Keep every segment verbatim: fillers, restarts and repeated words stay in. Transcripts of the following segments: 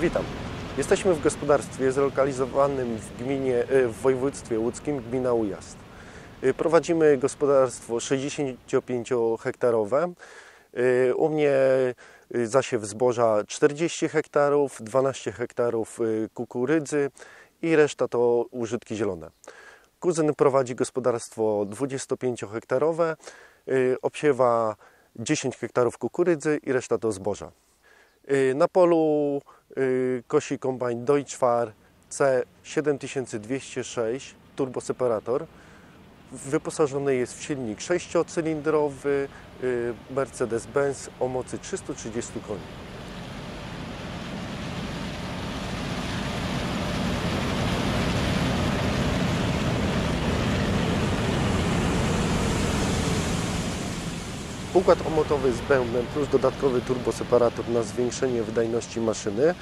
Witam. Jesteśmy w gospodarstwie zlokalizowanym w, gminie, w województwie łódzkim, gmina Ujazd. Prowadzimy gospodarstwo sześćdziesięciopięciohektarowe. U mnie zasiew zboża czterdzieści hektarów, dwanaście hektarów kukurydzy i reszta to użytki zielone. Kuzyn prowadzi gospodarstwo dwudziestopięciohektarowe, obsiewa dziesięć hektarów kukurydzy i reszta to zboża. Na polu kosi kombajn Deutz-Fahr C siedem tysięcy dwieście sześć turboseparator. Wyposażony jest w silnik sześciocylindrowy Mercedes-Benz o mocy trzystu trzydziestu koni. Układ omotowy z bębnem plus dodatkowy turboseparator na zwiększenie wydajności maszyny.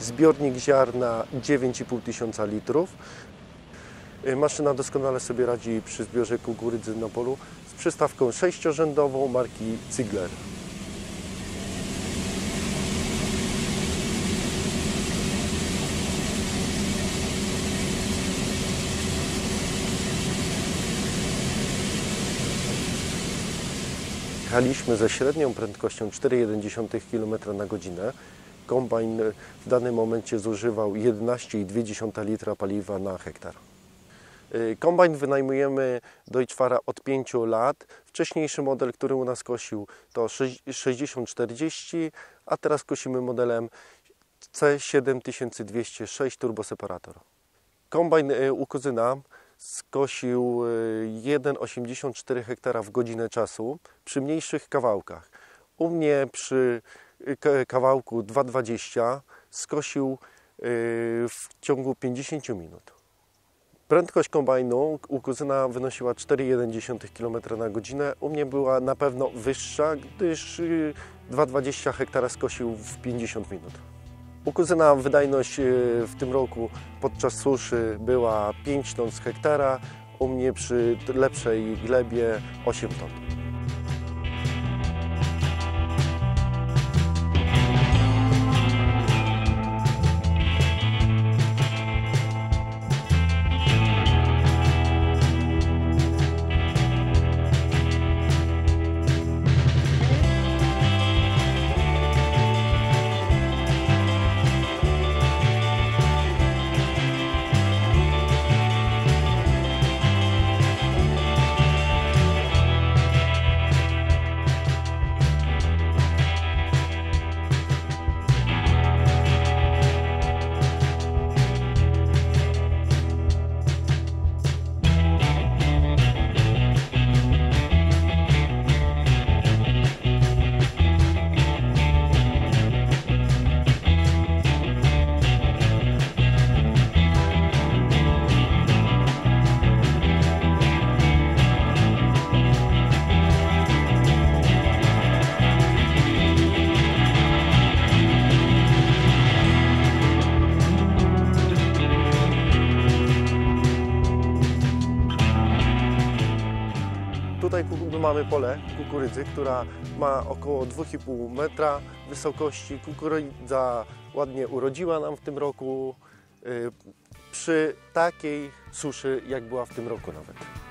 Zbiornik ziarna dziewięć i pół tysiąca litrów. Maszyna doskonale sobie radzi przy zbiorze kukurydzy na polu z przystawką sześciorzędową marki Ziegler. Jechaliśmy ze średnią prędkością cztery przecinek jeden kilometra na godzinę. Kombajn w danym momencie zużywał jedenaście przecinek dwa litra paliwa na hektar. Kombajn wynajmujemy Deutz-Fahra od pięciu lat. Wcześniejszy model, który u nas kosił, to sześćdziesiąt czterdzieści, a teraz kosimy modelem C siedem tysięcy dwieście sześć turboseparator. Kombajn u kuzyna skosił jeden przecinek osiemdziesiąt cztery hektara w godzinę czasu przy mniejszych kawałkach. U mnie przy kawałku dwa przecinek dwadzieścia skosił w ciągu pięćdziesięciu minut. Prędkość kombajnu u kuzyna wynosiła cztery przecinek jeden kilometra na godzinę. U mnie była na pewno wyższa, gdyż dwa przecinek dwadzieścia hektara skosił w pięćdziesiąt minut. U kuzyna wydajność w tym roku podczas suszy była pięć ton z hektara, u mnie przy lepszej glebie osiem ton. Tutaj mamy pole kukurydzy, która ma około dwa i pół metra wysokości. Kukurydza ładnie urodziła nam w tym roku przy takiej suszy, jak była w tym roku nawet.